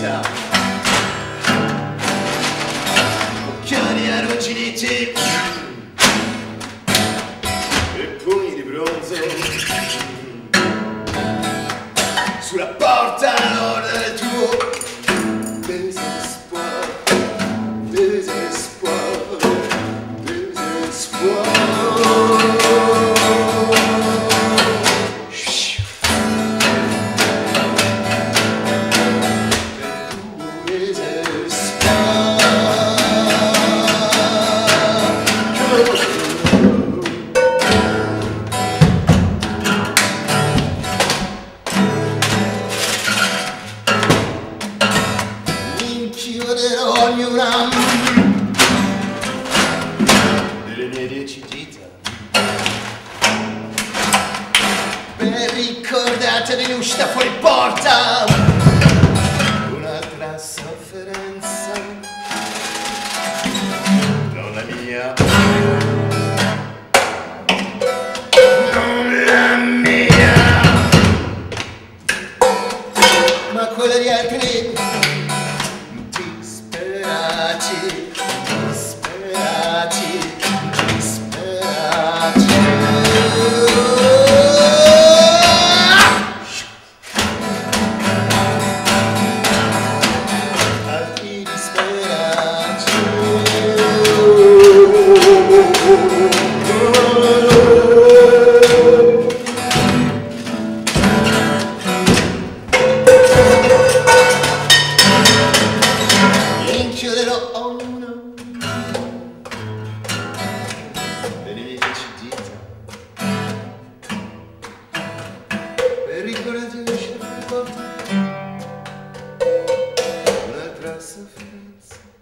vita. Bocca di arrugginiti e pugni di bronzo sulla porta nord del tuo desespoir, desespoir, desespoir. Chiuderò il mio ramo delle mie 10 dita per ricordate di uscita fuori porta un'altra sofferenza non la mia. Un'altra sofferenza